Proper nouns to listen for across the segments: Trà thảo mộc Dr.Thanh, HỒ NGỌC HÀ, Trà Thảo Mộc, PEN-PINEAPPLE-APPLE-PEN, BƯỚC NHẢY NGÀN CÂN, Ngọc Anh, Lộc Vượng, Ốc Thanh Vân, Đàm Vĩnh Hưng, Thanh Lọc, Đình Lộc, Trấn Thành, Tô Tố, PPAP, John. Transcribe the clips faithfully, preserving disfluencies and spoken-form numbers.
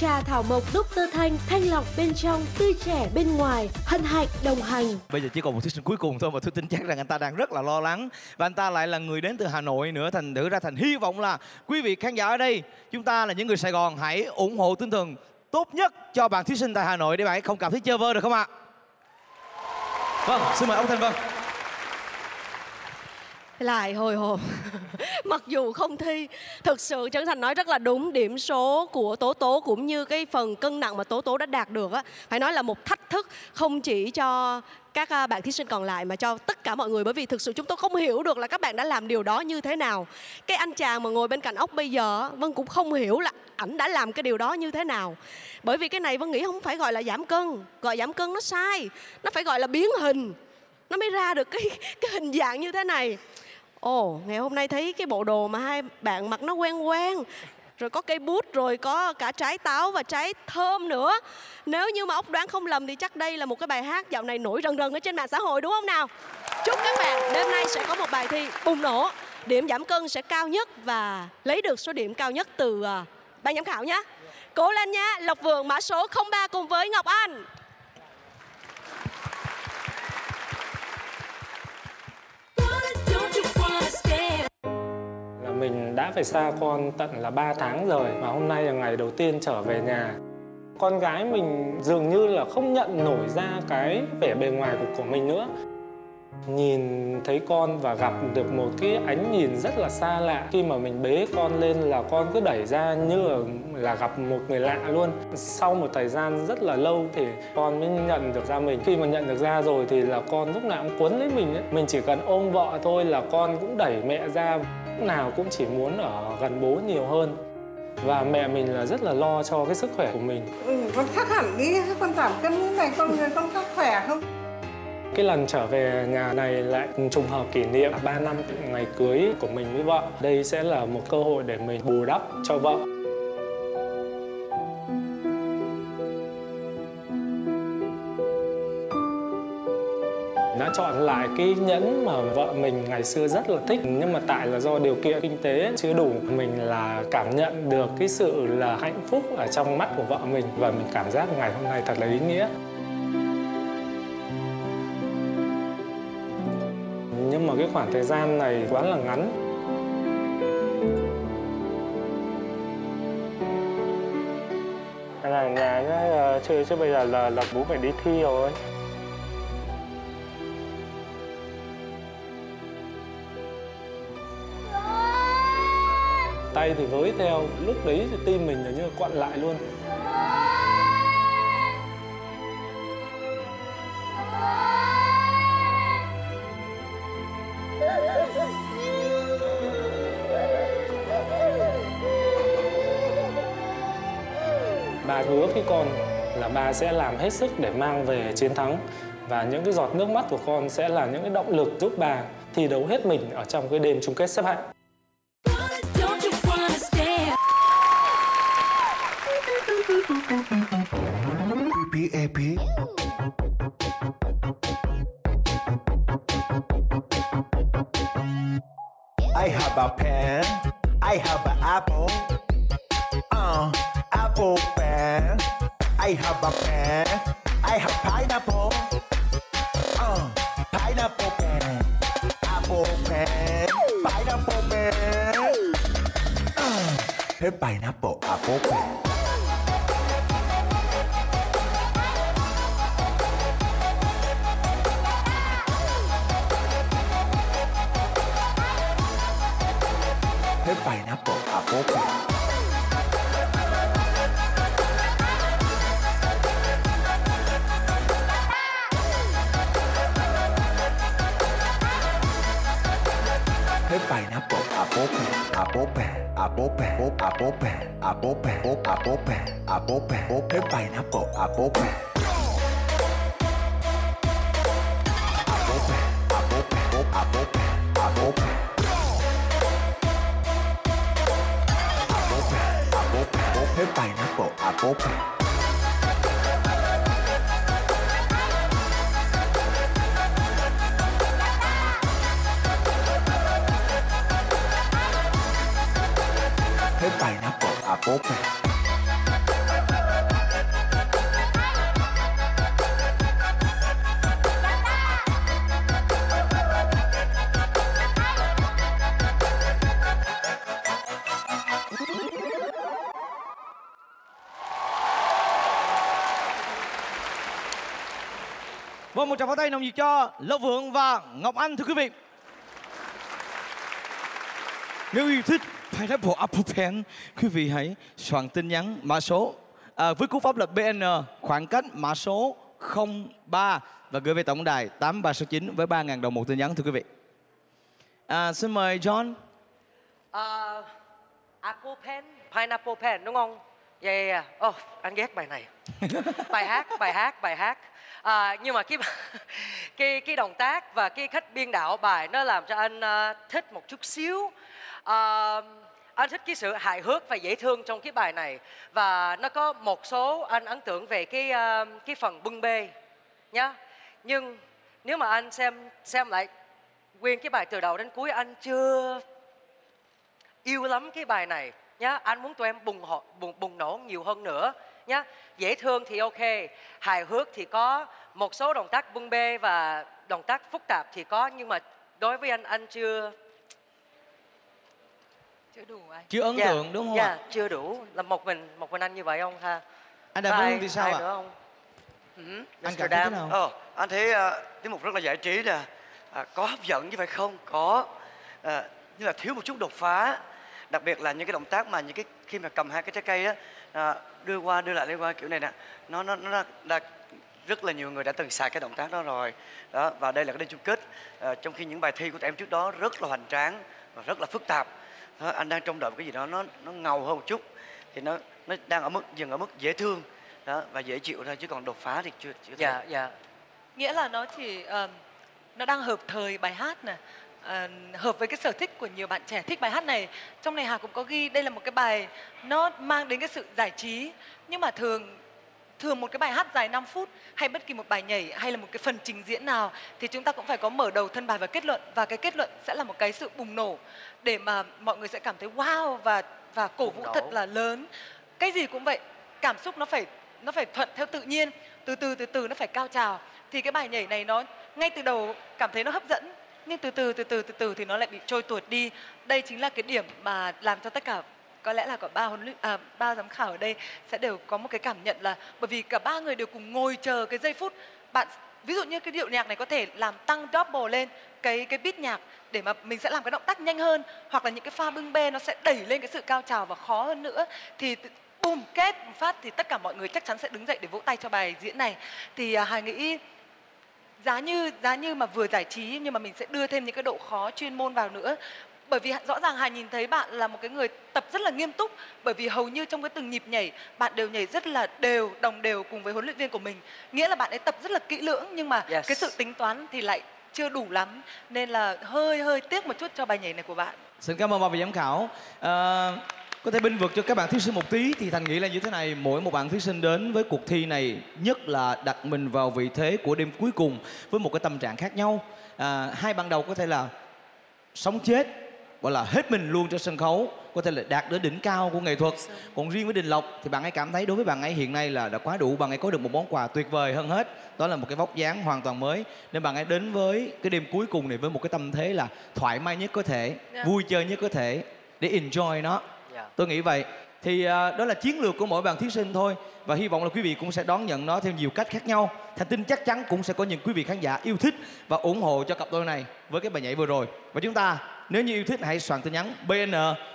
Trà Thảo Mộc, doctor Thanh, thanh lọc bên trong, tươi trẻ bên ngoài, hân hạnh đồng hành. Bây giờ chỉ còn một thí sinh cuối cùng thôi, và tôi tin chắc rằng anh ta đang rất là lo lắng. Và anh ta lại là người đến từ Hà Nội nữa, thành thử ra Thành hy vọng là quý vị khán giả ở đây, chúng ta là những người Sài Gòn hãy ủng hộ tinh thần tốt nhất cho bạn thí sinh tại Hà Nội để bạn ấy không cảm thấy chơi vơ được không ạ? Vâng, xin mời ông Thanh Vân. Lại hồi hộp. Mặc dù không thi, thực sự Trấn Thành nói rất là đúng. Điểm số của Tố Tố cũng như cái phần cân nặng mà Tố Tố đã đạt được á, phải nói là một thách thức không chỉ cho các bạn thí sinh còn lại mà cho tất cả mọi người, bởi vì thực sự chúng tôi không hiểu được là các bạn đã làm điều đó như thế nào. Cái anh chàng mà ngồi bên cạnh Ốc bây giờ, Vân cũng không hiểu là ảnh đã làm cái điều đó như thế nào. Bởi vì cái này Vân nghĩ không phải gọi là giảm cân, gọi giảm cân nó sai, nó phải gọi là biến hình, nó mới ra được cái, cái hình dạng như thế này. Ồ, oh, ngày hôm nay thấy cái bộ đồ mà hai bạn mặc nó quen quen. Rồi có cây bút, rồi có cả trái táo và trái thơm nữa. Nếu như mà Ốc đoán không lầm thì chắc đây là một cái bài hát dạo này nổi rần rần ở trên mạng xã hội, đúng không nào? Chúc các bạn đêm nay sẽ có một bài thi bùng nổ. Điểm giảm cân sẽ cao nhất và lấy được số điểm cao nhất từ ban giám khảo nhé. Cố lên nhé, Lộc Vượng mã số không ba cùng với Ngọc Anh. Mình đã phải xa con tận là ba tháng rồi, mà hôm nay là ngày đầu tiên trở về nhà. Con gái mình dường như là không nhận nổi ra cái vẻ bề ngoài của, của mình nữa. Nhìn thấy con và gặp được một cái ánh nhìn rất là xa lạ. Khi mà mình bế con lên là con cứ đẩy ra như là, là gặp một người lạ luôn. Sau một thời gian rất là lâu thì con mới nhận được ra mình. Khi mà nhận được ra rồi thì là con lúc nào cũng quấn lấy mình ấy. Mình chỉ cần ôm vợ thôi là con cũng đẩy mẹ ra, nào cũng chỉ muốn ở gần bố nhiều hơn. Và mẹ mình là rất là lo cho cái sức khỏe của mình. Ừ, con thắt hẳn đi, con giảm cân như này, con người con thắt khỏe không? Cái lần trở về nhà này lại trùng hợp kỷ niệm ba năm ngày cưới của mình với vợ. Đây sẽ là một cơ hội để mình bù đắp cho vợ. Đã chọn lại cái nhẫn mà vợ mình ngày xưa rất là thích, nhưng mà tại là do điều kiện kinh tế chưa đủ. Mình là cảm nhận được cái sự là hạnh phúc ở trong mắt của vợ mình, và mình cảm giác ngày hôm nay thật là ý nghĩa. Nhưng mà cái khoảng thời gian này quá là ngắn. Cái này nhà nhá, chứ, chứ bây giờ là, là bố phải đi thi rồi. Tay thì với theo, lúc đấy thì tim mình là như là quặn lại luôn. Bà hứa với con là bà sẽ làm hết sức để mang về chiến thắng. Và những cái giọt nước mắt của con sẽ là những cái động lực giúp bà thi đấu hết mình ở trong cái đêm chung kết xếp hạng. pê pê a pê. I have a pen, I have an apple. Uh, apple pen. I have a pen, I have pineapple. Uh, pineapple pen. Apple pen, pineapple pen. Uh, pineapple, apple pen. Pineapple, apple pen. Pineapple, apple pen, apple pen, apple pen, apple pen, apple pen, apple pen, apple pen, pineapple, apple pen. Apple pen, apple pen, apple pen, apple pen. Pineapple, apple pen. Pineapple, apple pen. Và một tràng pháo tay nồng nhiệt cho Lộc Vượng và Ngọc Anh thưa quý vị. Nếu yêu thích Pineapple Apple Pen, quý vị hãy soạn tin nhắn mã số à, với cú pháp là bê en khoảng cách mã số không ba và gửi về tổng đài tám ba sáu chín với ba nghìn đồng một tin nhắn thưa quý vị. À, xin mời John. Uh, apple Pen, Pineapple Pen đúng không? Dạ, yeah, yeah, yeah. Oh, anh ghét bài này. Bài hát, bài hát, bài hát. À, nhưng mà cái, cái cái động tác và cái cách biên đạo bài nó làm cho anh uh, thích một chút xíu. Uh, anh thích cái sự hài hước và dễ thương trong cái bài này. Và nó có một số anh ấn tượng về cái uh, cái phần bưng bê nhá. Nhưng nếu mà anh xem xem lại nguyên cái bài từ đầu đến cuối, anh chưa yêu lắm cái bài này nhá. Anh muốn tụi em bùng hộ, bùng bùng nổ nhiều hơn nữa nhá. Dễ thương thì ok, hài hước thì có, một số động tác bưng bê và động tác phức tạp thì có, nhưng mà đối với anh anh chưa chưa đủ anh. Chưa ấn yeah. tượng đúng không yeah, ạ? Chưa đủ, là một mình một mình anh như vậy không ha? Anh Đàm Vĩnh Hưng thì sao ạ? À? Ừ, anh cảm thấy thế nào? Ờ, anh thấy uh, tiết mục rất là giải trí nè, à, có hấp dẫn như vậy không? Có, à, nhưng là thiếu một chút đột phá. Đặc biệt là những cái động tác mà những cái khi mà cầm hai cái trái cây đó, à, đưa qua đưa lại đưa qua kiểu này nè, nó nó nó là rất là nhiều người đã từng xài cái động tác đó rồi đó, và đây là cái đêm chung kết, à, trong khi những bài thi của tụi em trước đó rất là hoành tráng và rất là phức tạp đó, anh đang trông đợi một cái gì đó nó nó ngầu hơn một chút, thì nó nó đang ở mức dừng ở mức dễ thương đó và dễ chịu thôi, chứ còn đột phá thì chưa chưa. Dạ dạ, nghĩa là nó chỉ uh, nó đang hợp thời bài hát nè. À, hợp với cái sở thích của nhiều bạn trẻ thích bài hát này. Trong này Hà cũng có ghi đây là một cái bài nó mang đến cái sự giải trí, nhưng mà thường thường một cái bài hát dài năm phút hay bất kỳ một bài nhảy hay là một cái phần trình diễn nào thì chúng ta cũng phải có mở đầu, thân bài và kết luận, và cái kết luận sẽ là một cái sự bùng nổ để mà mọi người sẽ cảm thấy wow và và cổ vũ thật là lớn. Cái gì cũng vậy, cảm xúc nó phải nó phải thuận theo tự nhiên, từ từ từ từ nó phải cao trào. Thì cái bài nhảy này nó ngay từ đầu cảm thấy nó hấp dẫn, nhưng từ từ từ từ từ từ thì nó lại bị trôi tuột đi. Đây chính là cái điểm mà làm cho tất cả, có lẽ là cả ba huấn luyện à, ba giám khảo ở đây sẽ đều có một cái cảm nhận là, bởi vì cả ba người đều cùng ngồi chờ cái giây phút bạn, ví dụ như cái điệu nhạc này có thể làm tăng double lên cái cái beat nhạc để mà mình sẽ làm cái động tác nhanh hơn, hoặc là những cái pha bưng bê nó sẽ đẩy lên cái sự cao trào và khó hơn nữa, thì bùm kết phát thì tất cả mọi người chắc chắn sẽ đứng dậy để vỗ tay cho bài diễn này. Thì à, Hà nghĩ giá như giá như mà vừa giải trí nhưng mà mình sẽ đưa thêm những cái độ khó chuyên môn vào nữa, bởi vì rõ ràng Hà nhìn thấy bạn là một cái người tập rất là nghiêm túc, bởi vì hầu như trong cái từng nhịp nhảy bạn đều nhảy rất là đều, đồng đều cùng với huấn luyện viên của mình, nghĩa là bạn ấy tập rất là kỹ lưỡng, nhưng mà yes. cái sự tính toán thì lại chưa đủ lắm, nên là hơi hơi tiếc một chút cho bài nhảy này của bạn. Xin cảm ơn ba vị giám khảo. À, có thể binh vực cho các bạn thí sinh một tí thì Thành nghĩ là như thế này, mỗi một bạn thí sinh đến với cuộc thi này, nhất là đặt mình vào vị thế của đêm cuối cùng với một cái tâm trạng khác nhau. À, hai bạn đầu có thể là sống chết hoặc là hết mình luôn trên sân khấu, có thể là đạt đến đỉnh cao của nghệ thuật. Còn riêng với Đình Lộc thì bạn ấy cảm thấy đối với bạn ấy hiện nay là đã quá đủ, bạn ấy có được một món quà tuyệt vời hơn hết, đó là một cái vóc dáng hoàn toàn mới, nên bạn ấy đến với cái đêm cuối cùng này với một cái tâm thế là thoải mái nhất có thể, yeah. vui chơi nhất có thể để enjoy nó. Tôi nghĩ vậy. Thì uh, đó là chiến lược của mỗi bạn thí sinh thôi, và hy vọng là quý vị cũng sẽ đón nhận nó theo nhiều cách khác nhau. Thành tin chắc chắn cũng sẽ có những quý vị khán giả yêu thích và ủng hộ cho cặp đôi này với cái bài nhảy vừa rồi. Và chúng ta nếu như yêu thích hãy soạn tin nhắn bê en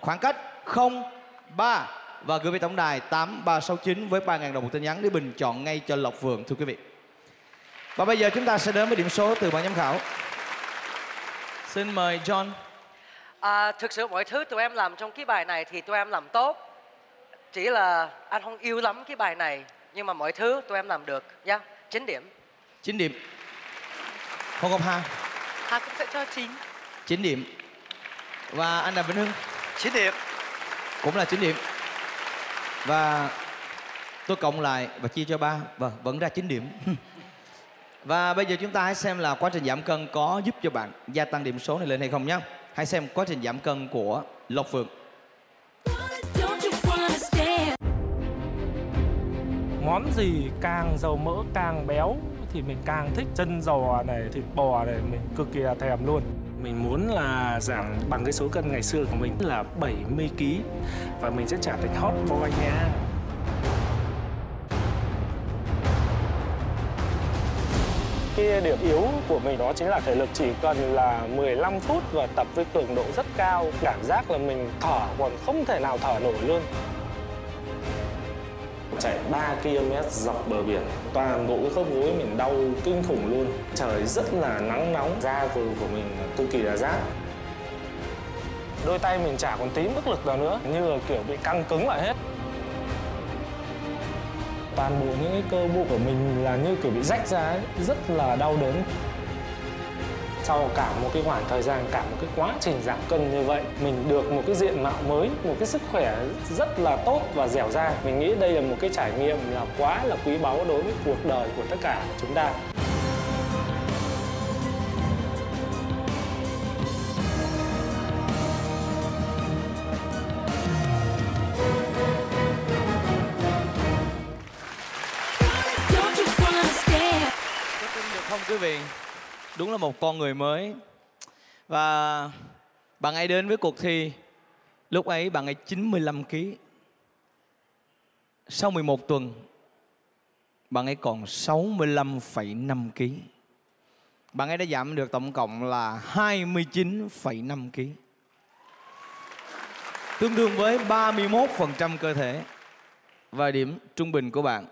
khoảng cách không ba và gửi về tổng đài tám ba sáu chín với ba nghìn đồng một tin nhắn để bình chọn ngay cho Lộc Vượng thưa quý vị. Và bây giờ chúng ta sẽ đến với điểm số từ ban giám khảo. Xin mời John. À, thực sự mọi thứ tụi em làm trong cái bài này thì tụi em làm tốt. Chỉ là anh không yêu lắm cái bài này, nhưng mà mọi thứ tụi em làm được nhá. Yeah. chín điểm. chín điểm. Không gặp Hà. Hà cũng sẽ cho chín. chín điểm. Và anh Đàm Vĩnh Hưng. chín điểm. Cũng là chín điểm. Và tôi cộng lại và chia cho ba. Vâng, vẫn ra chín điểm. Và bây giờ chúng ta hãy xem là quá trình giảm cân có giúp cho bạn gia tăng điểm số này lên hay không nhé. Hãy xem quá trình giảm cân của Lộc Vượng. Món gì càng dầu mỡ càng béo thì mình càng thích. Chân giò này, thịt bò này mình cực kỳ là thèm luôn. Mình muốn là giảm bằng cái số cân ngày xưa của mình là bảy mươi ki lô gam và mình sẽ trở thành hot boy nha. cái điểm yếu của mình đó chính là thể lực. Chỉ cần là mười lăm phút và tập với cường độ rất cao, cảm giác là mình thở còn không thể nào thở nổi luôn. Chạy ba ki lô mét dọc bờ biển, toàn bộ cái khớp gối mình đau kinh khủng luôn. Trời rất là nắng nóng, da của, của mình cực kỳ là rát. Đôi tay mình chả còn tí mức lực nào nữa, như là kiểu bị căng cứng lại hết. Toàn bộ những cái cơ bụng của mình là như kiểu bị rách ra ấy, rất là đau đớn. Sau cả một cái khoảng thời gian, cả một cái quá trình giảm cân như vậy, mình được một cái diện mạo mới, một cái sức khỏe rất là tốt và dẻo dai. Mình nghĩ đây là một cái trải nghiệm là quá là quý báu đối với cuộc đời của tất cả chúng ta. Không quý vị, đúng là một con người mới. Và bạn ấy đến với cuộc thi, lúc ấy bạn ấy chín mươi lăm ki lô gam. Sau mười một tuần, bạn ấy còn sáu mươi lăm phẩy năm ki lô gam. Bạn ấy đã giảm được tổng cộng là hai mươi chín phẩy năm ki lô gam, tương đương với ba mươi mốt phần trăm cơ thể. Và điểm trung bình của bạn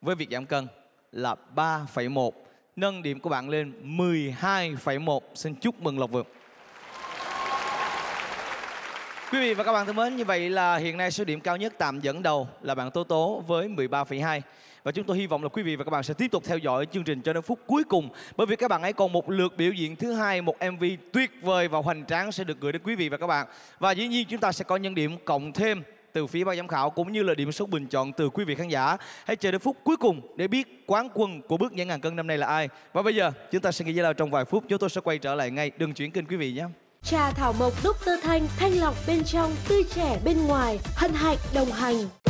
với việc giảm cân là ba phẩy một, nâng điểm của bạn lên mười hai phẩy một. Xin chúc mừng Lộc Vượng. Quý vị và các bạn thân mến, như vậy là hiện nay số điểm cao nhất tạm dẫn đầu là bạn Tô Tố với mười ba phẩy hai. Và chúng tôi hy vọng là quý vị và các bạn sẽ tiếp tục theo dõi chương trình cho đến phút cuối cùng, bởi vì các bạn ấy còn một lượt biểu diễn thứ hai, một em vê tuyệt vời và hoành tráng sẽ được gửi đến quý vị và các bạn. Và dĩ nhiên chúng ta sẽ có những điểm cộng thêm từ phía ban giám khảo cũng như là điểm số bình chọn từ quý vị khán giả. Hãy chờ đến phút cuối cùng để biết quán quân của bước nhảy ngàn cân năm nay là ai. Và bây giờ chúng ta sẽ nghỉ giải lao trong vài phút. Chúng tôi sẽ quay trở lại ngay. Đừng chuyển kênh quý vị nhé. Trà Thảo Mộc, đốc tơ Thanh, thanh lọc bên trong, tươi trẻ bên ngoài, hân hạnh đồng hành.